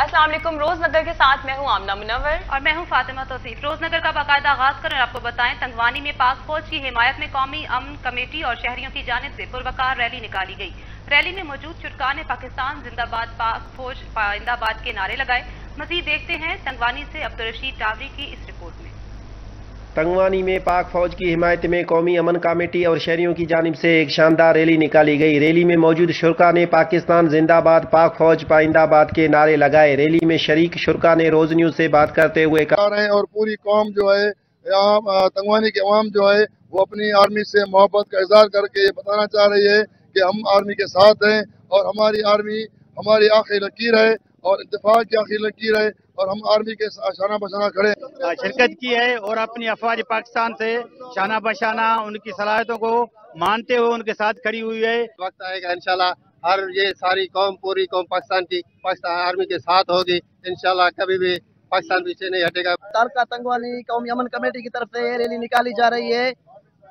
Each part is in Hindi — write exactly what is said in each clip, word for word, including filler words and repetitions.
अस्सलाम वालेकुम। रोजनगर के साथ मैं हूँ आमना मुनवर और मैं हूँ फातिमा तोसीफ़। रोजनगर का बाकायदा आगाज करें। आपको बताएं, तंगवानी में पाक फौज की हिमायत में कौमी अमन कमेटी और शहरियों की जानिब से पुरवकार रैली निकाली गई। रैली में मौजूद चुटकाने पाकिस्तान जिंदाबाद, पाक फौज जिंदाबाद के नारे लगाए। मजीद देखते हैं तंगवानी से अब्दुल रशीद टावरी की इस रिपोर्ट में। तंगवानी में पाक फौज की हिमायत में कौमी अमन कमेटी और शहरियों की जानिब से एक शानदार रैली निकाली गई। रैली में मौजूद शुरा ने पाकिस्तान जिंदाबाद, पाक फौज पाइंदाबाद के नारे लगाए। रैली में शरीक शुरा ने रोज न्यूज से बात करते हुए कहा, और पूरी कौम जो है, तंगवानी के अवाम जो है वो अपनी आर्मी से मोहब्बत का इजहार करके ये बताना चाह रही है कि हम आर्मी के साथ हैं और हमारी आर्मी हमारी आखिरी लकीर है और इत्तेफाक की आखिरी लकीर है और हम आर्मी के शाना बशाना खड़े। शिरकत की है और अपनी अफवाज पाकिस्तान से शाना बशाना उनकी सलाहियतों को मानते हुए उनके साथ खड़ी हुई है। वक्त आएगा इंशाल्लाह हर ये सारी कौम, पूरी कौम पाकिस्तान की, पाकिस्तान आर्मी के साथ होगी। इंशाल्लाह कभी भी पाकिस्तान पीछे नहीं हटेगा। तारका तंगवानी कौमी अमन कमेटी की तरफ से रैली निकाली जा रही है।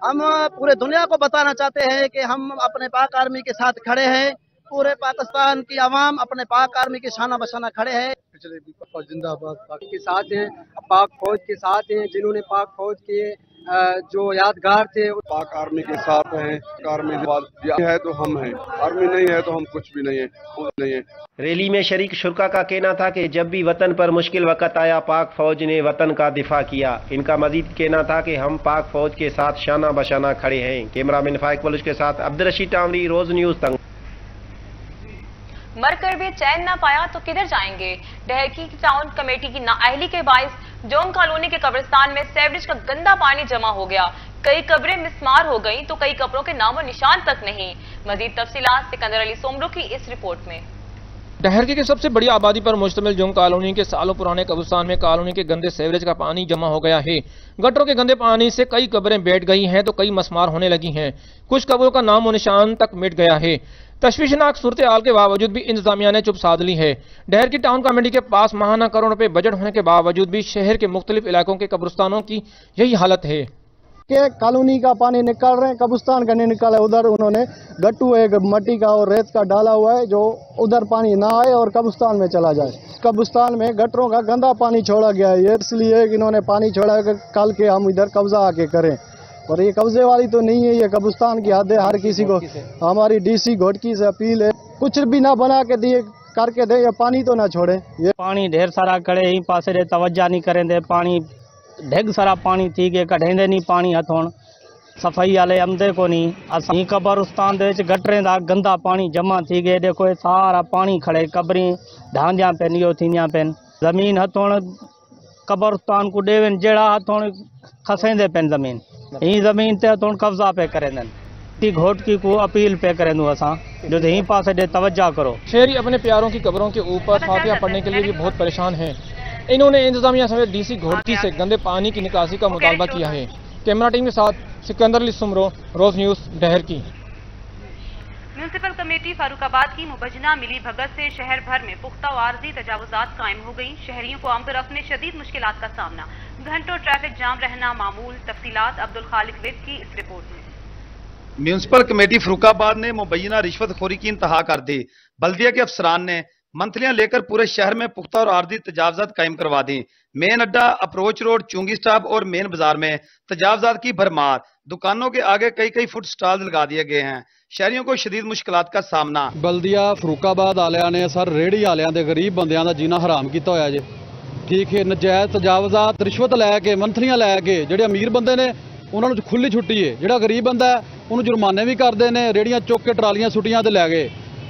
हम पूरे दुनिया को बताना चाहते हैं कि हम अपने पाक आर्मी के साथ खड़े हैं। पूरे पाकिस्तान की आवाम अपने पाक आर्मी के शाना बशाना खड़े हैं। पिछले फौज जिंदाबाद, पाक के साथ हैं, पाक फौज के साथ हैं, जिन्होंने पाक फौज के जो यादगार थे। पाक आर्मी के साथ हैं, आर्मी है तो हम हैं, आर्मी नहीं है तो हम कुछ भी नहीं है, कुछ नहीं है। रैली में शरीक शुरा का कहना था कि जब भी वतन पर मुश्किल वक़्त आया पाक फौज ने वतन का दिफा किया। इनका मजीद कहना था कि हम पाक फौज के साथ शाना बशाना खड़े हैं। कैमरामैन फाइक वलुज के साथ अब्दुल रशीद टावरी, रोज न्यूज। तंग मरकर भी चैन ना पाया तो किधर जाएंगे। डहकी टाउन कमेटी की नाअहली के बायस जोम कॉलोनी के कब्रिस्तान में सेवरेज का गंदा पानी जमा हो गया। कई कब्रें मिस्मार हो गईं तो कई कब्रों के नामो निशान तक नहीं। मजीद तफसीलात सिकंदर अली सोमरो की इस रिपोर्ट में। डहरकी की सबसे बड़ी आबादी पर मुश्तमिल जोंग कॉलोनी के सालों पुराने कब्रिस्तान में कॉलोनी के गंदे सेवरेज का पानी जमा हो गया है। गटरों के गंदे पानी से कई कब्रें बैठ गई हैं तो कई मस्मार होने लगी हैं। कुछ कब्रों का नाम और निशान तक मिट गया है। तश्वीशनाक सूरत हाल के बावजूद भी इंतजामिया ने चुप साध ली है। डहर की टाउन कमेटी के पास माहाना करोड़ रुपए बजट होने के बावजूद भी शहर के मुख्तलिफ इलाकों के कब्रिस्तानों की यही हालत है कि कॉलोनी का पानी निकाल रहे हैं, कब्रिस्तान का नहीं निकाला। उधर उन्होंने गट्टू एक मट्टी का और रेत का डाला हुआ है जो उधर पानी ना आए और कब्रिस्तान में चला जाए। कब्रिस्तान में गटरों का गंदा पानी छोड़ा गया है, ये इसलिए इन्होंने पानी छोड़ा है कि कल के हम इधर कब्जा आके करें। और ये कब्जे वाली तो नहीं है, ये कब्रिस्तान की हद है। हर किसी को हमारी डीसी घोटकी से अपील है, कुछ भी ना बना के दिए करके दे, ये पानी तो ना छोड़े। ये पानी ढेर सारा खड़े ही पास रे तवज्जा नहीं करें दे, पानी ढेर सारा पानी थी के कढ़ेंदे नहीं पानी हथों सफाई वाले अमदे को नहीं। असी कब्रिस्तान दे गटरें दा गंदा पानी जमा थी गए, देखो सारा पानी खड़े कबरें ढांजा पेन यो थीया पेन। जमीन हथों कब्रिस्तान को देवन जेड़ा हथों खसेंदे पेन जमीन, यही जमीन ते हथों कब्जा पे करेंदन। घोटकी को अपील पे करें जो यही पास दे तवज्जा करो। शहरी अपने प्यारों की कब्रों के ऊपर फातिया पढ़ने के लिए भी बहुत परेशान है। इन्होंने इंतजामिया समेत डीसी घोटकी से गंदे पानी की निकासी का मुतालबा किया है। कैमरा टीम के साथ सिकंदर अली सोमरो, रोज न्यूज, डहर की। म्यूनसिपल कमेटी फारूकाबाद की मुबजना मिली भगत से शहर भर में पुख्ता व आर्जी तजावजात कायम हो गयी। शहरियों को आमदरफ्त में शदीद मुश्किलात का सामना, घंटों ट्रैफिक जाम रहना मामूल। तफसीलात अब्दुल खालिक वड़ की इस रिपोर्ट में। म्यूनसिपल कमेटी फारूकाबाद ने मुबैना रिश्वतखोरी की इंतहा कर दी। बल्दिया के अफसरान ने मंथलियां लेकर पूरे शहर में पुख्ता और आर्जी तजावजात कायम करवा दी। मेन अड्डा, अप्रोच रोड, चुंगी स्टॉप और मेन बाजार में तजावजात की भरमार। दुकानों के आगे कई कई फुट स्टॉल लगा दिए गए हैं। शहरियों को शदीद मुश्किलात का सामना। बल्दिया फारूकाबाद आलिया ने सर रेहड़ी आलिया के गरीब बंदियां दा जीना हराम किया होया जी। ठीक है, नजायज तजावजात रिश्वत लैके मंथलियां लैके जिहड़े अमीर बंदे ने उन्होंने खुली छुट्टी है, जिहड़ा गरीब बंदा है उन्होंने जुर्माने भी करते हैं। रेहड़ियां चुक के ट्रालियां सुटियां ते लै गए,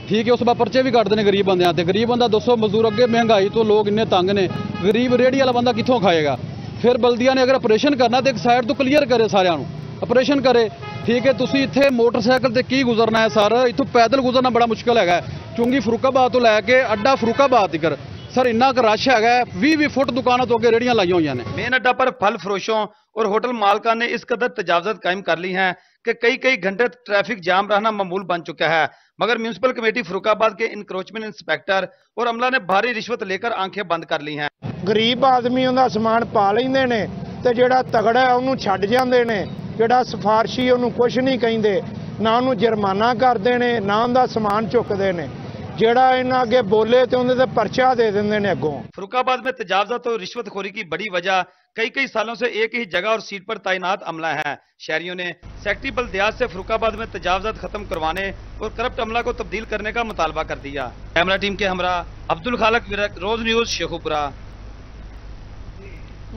ठीक है, उस बाद पर्चे भी कटते हैं गरीब बंद। गरीब बंदा दो सौ मजदूर अगे, महंगाई तो लोग इन्ने तंग ने, गरीब रेहड़ी वाला बंदा कितों खाएगा। फिर बल्दिया ने अगर ऑपरेशन करना तो एक साइड तो क्लीयर करे, सारियां ऑपरेशन करे। ठीक है, तुसी इत्थे मोटरसाइकिल से की गुजरना है सर, इतों पैदल गुजरना बड़ा मुश्किल है। चुंगी फारूकाबाद तो लैके अड्डा फारूकाबाद तक सर इन्ना का रश है, भी भी फुट दुकानों तो अगे रेहड़ियां लाइया हुई ने। मेन अड्डा पर फल फरोशों और होटल मालिका ने इस कदर तजावजत कायम कर ली है कि कई कई घंटे ट्रैफिक जाम रहना मामूल बन चुका है। मगर म्यूनसिपल कमेटी फारूकाबाद के इंक्रोचमेंट इंस्पेक्टर और अमला ने भारी रिश्वत लेकर आंखें बंद कर ली हैं। गरीब आदमी उनका समान पा लेंदे ने ते जेड़ा तगड़ा है उन्होंने छड्ड जांदे ने, जेड़ा सिफारशी उन्होंने कुछ नहीं कहिंदे, ना उन्होंने जुर्माना करते हैं ना उनका समान चुकते हैं। जेड़ा इन्हें अगे बोले तो उन्हें परचा दे देंगे ने अगों। फरुखाबाद में तजावजा तो रिश्वतखोरी की बड़ी वजह कई कई सालों से एक ही जगह और सीट पर तैनात अमला है। शहरियों ने सेक्टरी बल्दियात से फरुखाबाद में तजावजात खत्म करवाने और करप्ट अमला को तब्दील करने का मुतालबा कर दिया। कैमरा टीम के हमरा अब्दुल खालिक वड़, रोज न्यूज, शेखुपुरा।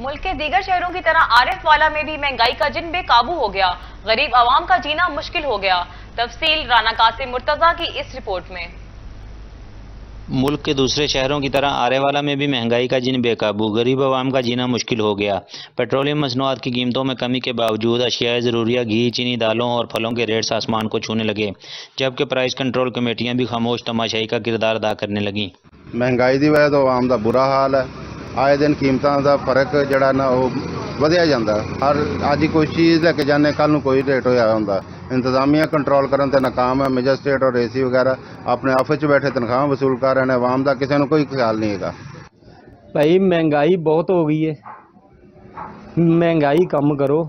मुल्क के दीगर शहरों की तरह आरिफ वाला में भी महंगाई का जिन बेकाबू हो गया, गरीब आवाम का जीना मुश्किल हो गया। तफसील राना कासिम मुर्तजा की इस रिपोर्ट में। मुल्क के दूसरे शहरों की तरह आरेवाला में भी महंगाई का जिन बेकाबू, गरीब आवाम का जीना मुश्किल हो गया। पेट्रोलियम मसनूआत की कीमतों में कमी के बावजूद अशियाए ज़रूरिया, घी, चीनी, दालों और फलों के रेट्स आसमान को छूने लगे, जबकि प्राइस कंट्रोल कमेटियाँ भी खामोश तमाशाई का किरदार अदा करने लगीं। महंगाई की वजह तो आवाम का बुरा हाल है। आए दिन कीमतों का फर्क जड़ा ना वधिया जाता। हर अज कोई चीज़ लैके जाने, कल नूं कोई रेट होया हुंदा। इंतजामिया कंट्रोल करने ते नाकाम है। मजिस्ट्रेट और ए सी वगैरह अपने ऑफिस बैठे तनख्वाह वसूल कर रहे हैं। आवाम का किसी को कोई ख्याल नहीं है। भाई महंगाई बहुत हो गई है, महंगाई कम करो।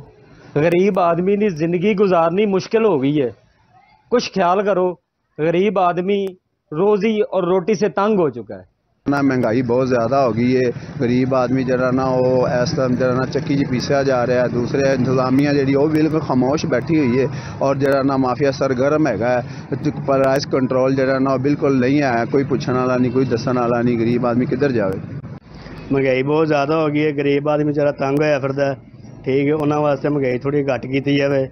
गरीब आदमी की जिंदगी गुजारनी मुश्किल हो गई है। कुछ ख्याल करो, गरीब आदमी रोजी और रोटी से तंग हो चुका है ना। महंगाई बहुत ज़्यादा हो गई है। गरीब आदमी जरा ना वो इस तरह जरा ना चक्की जी पीसा जा रहा है। दूसरे इंतजामिया जी वो बिल्कुल खामोश बैठी हुई है और जरा ना माफिया सरगर्म हैगा। प्राइस कंट्रोल जरा ना बिल्कुल नहीं आया। कोई पूछने वाला नहीं, कोई दसन वाला नहीं। गरीब आदमी किधर जाए? महंगाई बहुत ज़्यादा हो गई है। गरीब आदमी जरा तंग होया फिरदा। ठीक है, उन्होंने वास्ते महंगाई थोड़ी घट की जाए।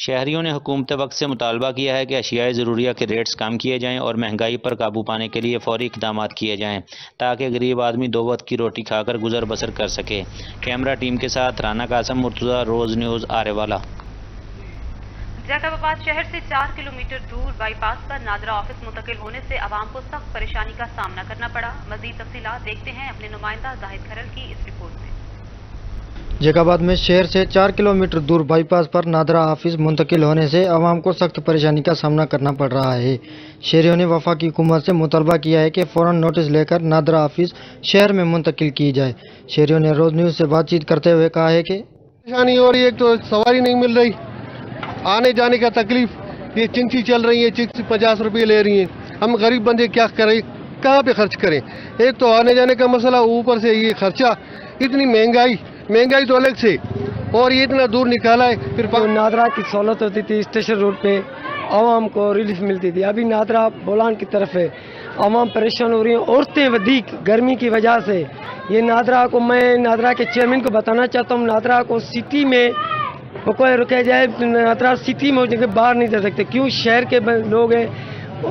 शहरियों ने हुकूमत वक्त से मुतालबा किया है कि अशियाए ज़रूरिया के रेट्स कम किए जाएँ और महंगाई पर काबू पाने के लिए फौरी इकदाम किए जाएँ, ताकि गरीब आदमी दो वक्त की रोटी खाकर गुजर बसर कर सके। कैमरा टीम के साथ राना कासिम मुर्तजा, रोज़ न्यूज़, आरेवाला। जैकबाबाद शहर से चार किलोमीटर दूर बाईपास पर नादरा ऑफिस मुंतकिल होने से आवाम को सख्त परेशानी का सामना करना पड़ा। मज़ीद तफ़सीलात देखते हैं अपने नुमाइंदा ज़ाहिद खरल की इस रिपोर्ट में। जैकबाबाद में शहर से चार किलोमीटर दूर बाईपास पर नादरा ऑफिस मुंतकिल होने से आवाम को सख्त परेशानी का सामना करना पड़ रहा है। शहरियों ने वफाकी हुकूमत से मुतालबा किया है कि फ़ौरन नोटिस लेकर नादरा ऑफिस शहर में मुंतकिल की जाए। शहरियों ने रोज़ न्यूज़ से बातचीत करते हुए कहा है कि परेशानी हो रही है, तो सवारी नहीं मिल रही, आने जाने का तकलीफ। ये चिंची चल रही है, चिंची पचास रुपये ले रही है। हम गरीब बंदे क्या करें, कहाँ पर खर्च करें? एक तो आने जाने का मसला, ऊपर से ये खर्चा, इतनी महंगाई, महंगाई तो अलग से, और ये इतना दूर निकाला है। फिर तो नादरा की सहूलत होती थी, स्टेशन रोड पे आवाम को रिलीफ मिलती थी। अभी नादरा बोलान की तरफ है, आवाम परेशान हो रही है। औरतें वधिक गर्मी की वजह से ये नादरा को, मैं नादरा के चेयरमैन को बताना चाहता हूँ, नादरा को सिटी में रुका रुका जाए। नादरा सिटी में जगह बाहर नहीं जा सकते, क्यों? शहर के लोग हैं,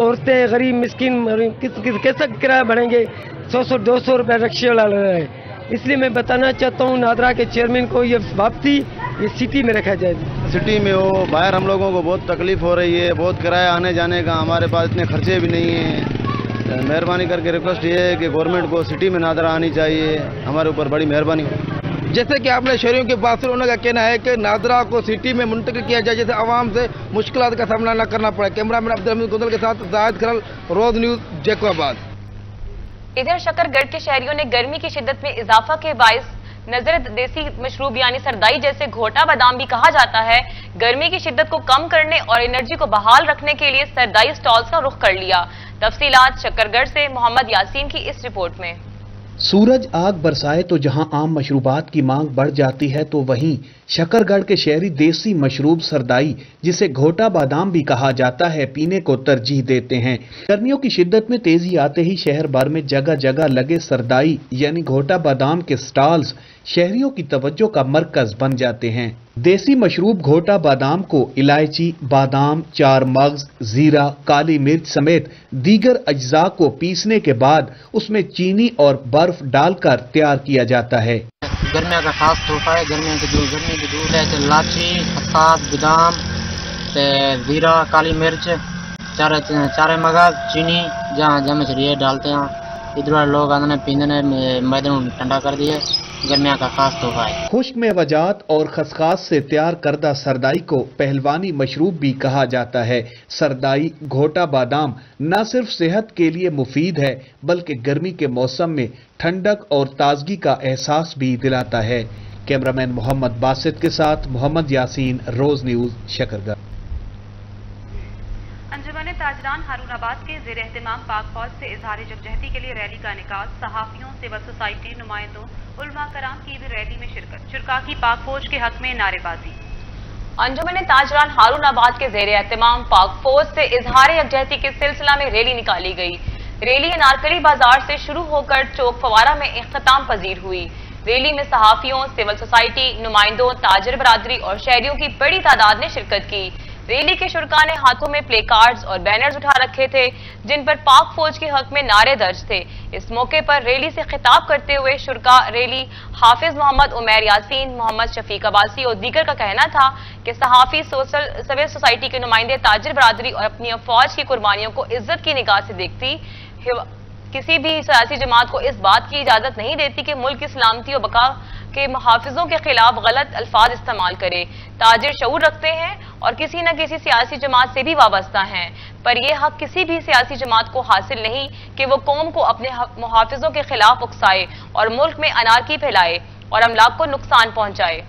औरतें, गरीब मिस्किन, कैसा किराया बढ़ेंगे? सौ सौ दो सौ रुपये रिक्शे वाला लग रहा है। इसलिए मैं बताना चाहता हूँ नादरा के चेयरमैन को ये वापसी ये सिटी में रखा जाए। सिटी में हो, बाहर हम लोगों को बहुत तकलीफ हो रही है। बहुत किराया आने जाने का, हमारे पास इतने खर्चे भी नहीं हैं। मेहरबानी करके रिक्वेस्ट ये है कि गवर्नमेंट को सिटी में नादरा आनी चाहिए। हमारे ऊपर बड़ी मेहरबानी। जैसे कि आपने शहरियों के पास उन्होंने का कहना है कि नादरा को सिटी में मुंतकिल किया जाए, जैसे आवाम से मुश्किल का सामना न करना पड़े। कैमरा मैन अब्दुल रशीद टावरी के साथ ज़ाहिद खरल, रोज़ न्यूज़, जैकबाबाद। इधर शकरगढ़ के शहरियों ने गर्मी की शिद्दत में इजाफा के बायस नजर देसी मशरूब यानी सरदाई जैसे घोटा बादाम भी कहा जाता है, गर्मी की शिद्दत को कम करने और एनर्जी को बहाल रखने के लिए सरदाई स्टॉल्स का रुख कर लिया। तफसीलात शकरगढ़ से मोहम्मद यासीन की इस रिपोर्ट में। सूरज आग बरसाए तो जहां आम मशरूबात की मांग बढ़ जाती है, तो वहीं शकरगढ़ के शहरी देसी मशरूब सरदाई, जिसे घोटा बादाम भी कहा जाता है, पीने को तरजीह देते हैं। गर्मियों की शिद्दत में तेजी आते ही शहर भर में जगह जगह लगे सरदाई यानी घोटा बादाम के स्टॉल्स शहरियों की तवज्जो का मरकज बन जाते हैं। देसी मशरूब घोटा बादाम को इलायची, बादाम, चार मगज, जीरा, काली मिर्च समेत दीगर अज्जा को पीसने के बाद उसमें चीनी और बर्फ डालकर तैयार किया जाता है। गर्मियों का खास तोहफा है। गर्मियों के दूध, गर्मी के दूध है, इलायची, खसाद, बादाम, जीरा, काली मिर्च, चार चार मगज, चीनी जहाँ जम चलिए डालते हैं। इधर लोग आने पीने मैदान ठंडा कर दिए। गर्मिया का खास तोहफा है। खुश्क में वजात और खसखास से तैयार करदा सरदाई को पहलवानी मशरूब भी कहा जाता है। सरदाई घोटा बादाम न सिर्फ सेहत के लिए मुफीद है, बल्कि गर्मी के मौसम में ठंडक और ताजगी का एहसास भी दिलाता है। कैमरामैन मोहम्मद बासित के साथ मोहम्मद यासीन, रोज़ न्यूज़, शकरगढ़। अंजुमन ताजरान हारूनाबाद के जेर एहतमाम पाक फौज से इजहार जगजहती के लिए रैली का निकास, सहाफियों, सिविल सोसाइटी नुमाइंदों, उलमा कराम की भी रैली में शिरकत, शुरा की पाक फौज के हक में नारेबाजी। अंजुमन ताजरान हारूनाबाद के जेर एहतमाम पाक फौज से इजहार यकजहती के सिलसिला में रैली निकाली गई। रैली अनारकली बाजार से शुरू होकर चौक फवारा में इख्तिताम पजीर हुई। रैली में सहाफियों, सिविल सोसाइटी नुमाइंदों, ताजर बरादरी और शहरियों की बड़ी तादाद ने शिरकत की। रैली के शुरा ने हाथों में प्ले कार्ड्स और बैनर्स उठा रखे थे जिन पर पाक फौज के हक में नारे दर्ज थे। इस मौके पर रैली से खिताब करते हुए शुरा रैली हाफिज मोहम्मद उमर यासीन, मोहम्मद शफीक अब्बासी और दीगर का कहना था कि सहाफी, सोशल सिविल सोसाइटी के नुमाइंदे, ताजर बरादरी और अपनी फौज की कुर्बानियों को इज्जत की निगाह से देखती, किसी भी सियासी जमात को इस बात की इजाजत नहीं देती कि मुल्क की सलामती और बका के मुहाफिजों के खिलाफ गलत अल्फाज इस्तेमाल करे। ताजिर शऊर रखते हैं और किसी न किसी सियासी जमात से भी वाबस्ता हैं, पर यह हक किसी भी सियासी जमात को हासिल नहीं कि वो कौम को अपने मुहाफिजों के खिलाफ उकसाए और मुल्क में अनारकी फैलाए और अमलाक को नुकसान पहुंचाए।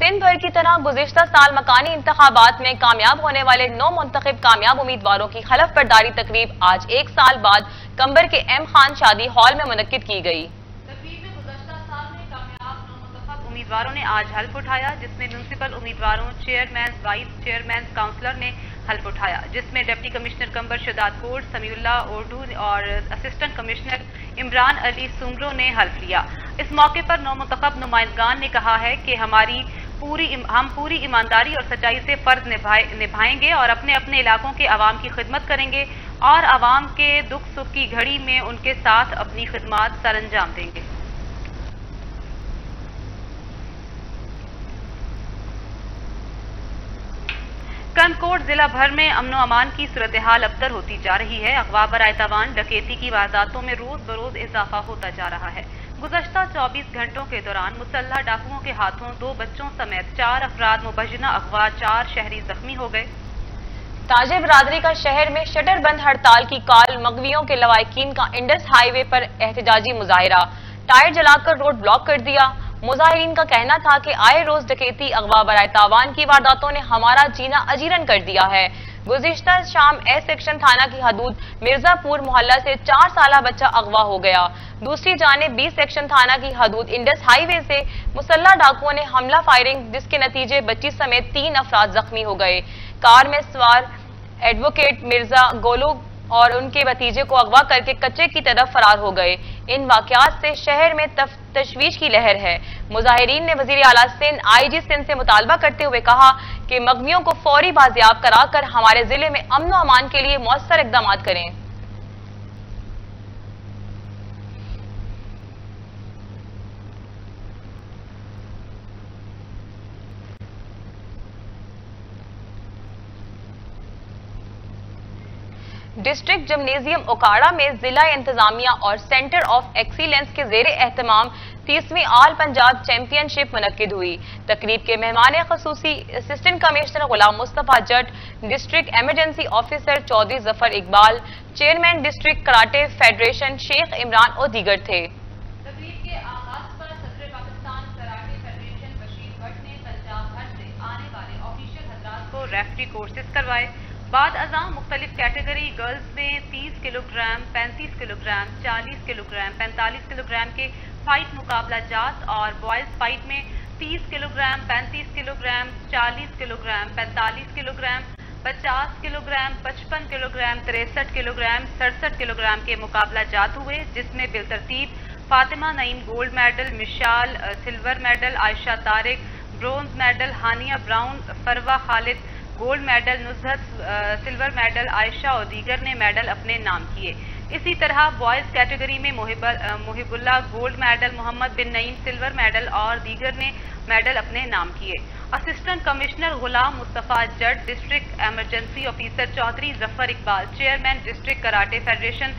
सिंध भर की तरह गुज़िश्ता साल मकानी इंतखाबात में कामयाब होने वाले नौ मुंतखब कामयाब उम्मीदवारों की खलफ बर्दारी तकरीब आज एक साल बाद कंबर के एम खान शादी हॉल में मुनक्किद की गई। तकरीब में गुज़िश्ता साल में कामयाब नौ मुंतखब उम्मीदवारों ने आज हल्फ उठाया, जिसमें म्यूनसिपल उम्मीदवारों, चेयरमैन, वाइस चेयरमैन, काउंसलर ने हल्फ उठाया, जिसमें डिप्टी कमिश्नर कंबर शदादपुर समीउल्लाह अरडो और असिस्टेंट कमिश्नर इमरान अली सांगरो ने हल्फ लिया। इस मौके पर नौ मुंतखब नुमाइंदगान ने कहा है कि हमारी पूरी हम पूरी ईमानदारी और सच्चाई से फर्ज निभाएंगे और अपने अपने इलाकों के आवाम की खिदमत करेंगे और आवाम के दुख सुख की घड़ी में उनके साथ अपनी खिदमत सर अंजाम देंगे। कनकोट जिला भर में अमनो अमान की सूरतहाल अबतर होती जा रही है। अगवा बराए तावान, डकैती की वारदातों में रोज बरोज इजाफा होता जा रहा है। गुज़श्ता चौबीस घंटों के दौरान मुसल्ह डाकुओं के हाथों दो बच्चों समेत चार अफराद मुबैना अगवा, चार शहरी जख्मी हो गए। ताजे बरादरी का शहर में शटर बंद हड़ताल की काल, मगवियों के लवाकिन का इंडस हाईवे पर एहतजाजी मुजाहिरा, टायर जलाकर रोड ब्लॉक कर दिया। मुजाहिरीन का कहना था कि आए रोज डकैती, अगवा बराए तावान की वारदातों ने हमारा जीना अजीरन कर दिया है। गुज़िश्ता शाम ए सेक्शन थाना की हदूद मिर्जापुर मोहल्ला से चार साला बच्चा अगवा हो गया। दूसरी जाने बी सेक्शन थाना की हदूद इंडस हाईवे से मुसल्ला डाकुओं ने हमला फायरिंग, जिसके नतीजे बच्चीस समेत तीन अफराद जख्मी हो गए। कार में सवार एडवोकेट मिर्जा गोलू और उनके भतीजे को अगवा करके कच्चे की तरफ फरार हो गए। इन वाकयात से शहर में तशवीश की लहर है। मुजाहिरीन ने वजीर आला सिंध, आईजी सिंध से मुतालबा करते हुए कहा कि मगवियों को फौरी बाजियाब कराकर हमारे जिले में अमन व अमान के लिए मौसर इकदाम करें। डिस्ट्रिक्ट जिम्नेजियम ओकाड़ा में जिला इंतजामिया और सेंटर ऑफ एक्सीलेंस के जेर एहतमाम तीसवीं आल पंजाब चैंपियनशिप मुनक्किद हुई। तकरीब के मेहमान खसूसी assistant commissioner Ghulam Mustafa Jat, district emergency officer Chaudhry Zafar Iqbal, chairman district karate federation Sheikh Imran और दीगर थे। तकरीब के आगाज पर सदर पाकिस्तान कराटे फेडरेशन बशीर भट्ट ने पंजाब भर से आने वाले ऑफिशियल हजरात को रेफरी कोर्सेज करवाए। बाद अज़ां मुख्तलिफ कैटेगरी गर्ल्स में तीस किलोग्राम, पैंतीस किलोग्राम, चालीस किलोग्राम, पैंतालीस किलोग्राम के फाइट मुकाबला जात और बॉयज़ फाइट में तीस किलोग्राम, पैंतीस किलोग्राम, चालीस किलोग्राम, पैंतालीस किलोग्राम, पचास किलोग्राम, पचपन किलोग्राम, तिरसठ किलोग्राम, सड़सठ किलोग्राम के मुकाबला जात हुए, जिसमें बिलतरतीब Fatima Naeem gold medal, Mishal silver medal, Ayesha Tariq bronze medal, Hania brown, Farwa Khalid gold medal, Nuzhat silver medal, Ayesha और दीगर ने मेडल अपने नाम किए। इसी तरह बॉयज़ कैटेगरी में Mohibullah gold medal, Muhammad bin Naeem silver medal और दीगर ने मेडल अपने नाम किए। Assistant commissioner Ghulam Mustafa Jat, district emergency officer Chaudhry Zafar Iqbal, chairman district karate federation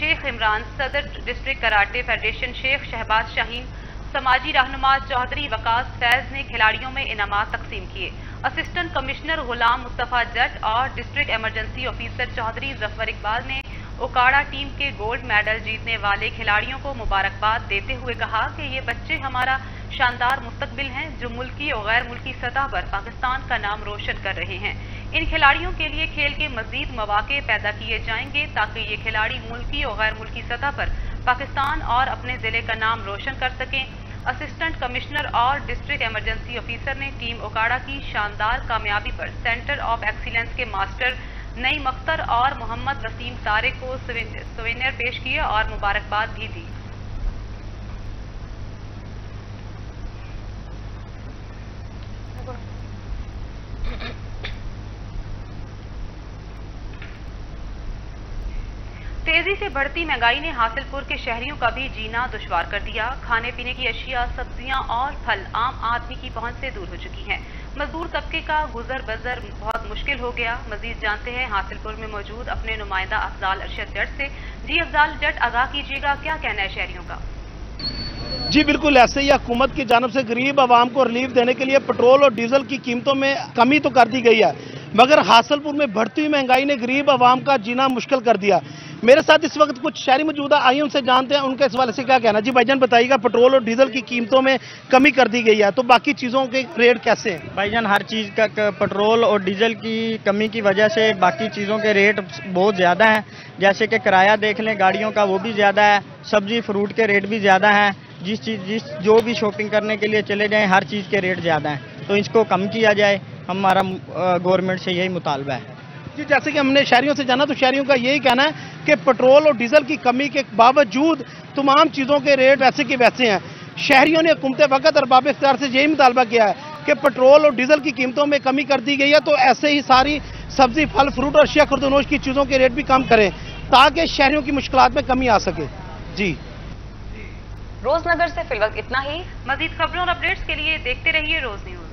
Sheikh Imran, सदर district karate federation Sheikh Shahbaz Shaheen, समाजी रहनुमा चौधरी वकास फैज ने खिलाड़ियों में इनामात तकसीम किए। असिस्टेंट कमिश्नर गुलाम मुस्तफा जट और district emergency officer Chaudhry Zafar Iqbal ने ओकाड़ा टीम के गोल्ड मेडल जीतने वाले खिलाड़ियों को मुबारकबाद देते हुए कहा कि ये बच्चे हमारा शानदार मुस्तकबिल हैं जो मुल्की और गैर मुल्की सतह पर पाकिस्तान का नाम रोशन कर रहे हैं। इन खिलाड़ियों के लिए खेल के मजीद मौके पैदा किए जाएंगे ताकि ये खिलाड़ी मुल्की और गैर मुल्की सतह पर पाकिस्तान और अपने जिले का नाम रोशन कर सकें। असिस्टेंट कमिश्नर और डिस्ट्रिक्ट इमरजेंसी ऑफिसर ने टीम ओकाड़ा की शानदार कामयाबी पर सेंटर ऑफ एक्सीलेंस के मास्टर नईम अख्तर और मोहम्मद वसीम तारे को सोवेनियर पेश किए और मुबारकबाद भी दी। तेजी से बढ़ती महंगाई ने हासिलपुर के शहरियों का भी जीना दुश्वार कर दिया। खाने पीने की अशिया, सब्जियां और फल आम आदमी की पहुंच से दूर हो चुकी हैं। मजदूर तबके का गुजर बजर बहुत मुश्किल हो गया। मजीद जानते हैं हासिलपुर में मौजूद अपने नुमाइंदा अफजाल अरशद जट से। जी अफजाल जट, आगाह कीजिएगा, क्या कहना है शहरियों का? जी बिल्कुल, ऐसे ही हुकूमत की जानब से गरीब आवाम को रिलीफ देने के लिए पेट्रोल और डीजल की कीमतों में कमी तो कर दी गई है, मगर हासिलपुर में बढ़ती हुई महंगाई ने गरीब आवाम का जीना मुश्किल कर दिया। मेरे साथ इस वक्त कुछ शहरी मौजूद है, आइए उनसे जानते हैं उनके इस वाले से क्या कहना। जी भाईजान बताइएगा, पेट्रोल और डीजल की कीमतों में कमी कर दी गई है तो बाकी चीज़ों के रेट कैसे हैं? भाईजान हर चीज़ का पेट्रोल और डीजल की कमी की वजह से बाकी चीज़ों के रेट बहुत ज़्यादा हैं, जैसे कि किराया देख लें गाड़ियों का, वो भी ज़्यादा है, सब्जी फ्रूट के रेट भी ज़्यादा हैं, जिस चीज़ जिस जो भी शॉपिंग करने के लिए चले जाएँ हर चीज़ के रेट ज़्यादा हैं, तो इसको कम किया जाए, हमारा गवर्नमेंट से यही मुतालबा है। जी जैसे कि हमने शहरियों से जाना तो शहरियों का यही कहना है कि पेट्रोल और डीजल की कमी के बावजूद तमाम चीज़ों के रेट वैसे के वैसे हैं। शहरियों ने हुकूमत वक्त अरबाब इख्तियार से यही मुतालबा किया है कि पेट्रोल और डीजल की कीमतों में कमी कर दी गई है तो ऐसे ही सारी सब्जी फल फ्रूट और अशिया खुर्दनोश की चीज़ों के रेट भी कम करें ताकि शहरियों की मुश्किल में कमी आ सके। जी रोजनगर से फिलहाल इतना ही। मजीद खबरों और अपडेट्स के लिए देखते रहिए रोज न्यूज।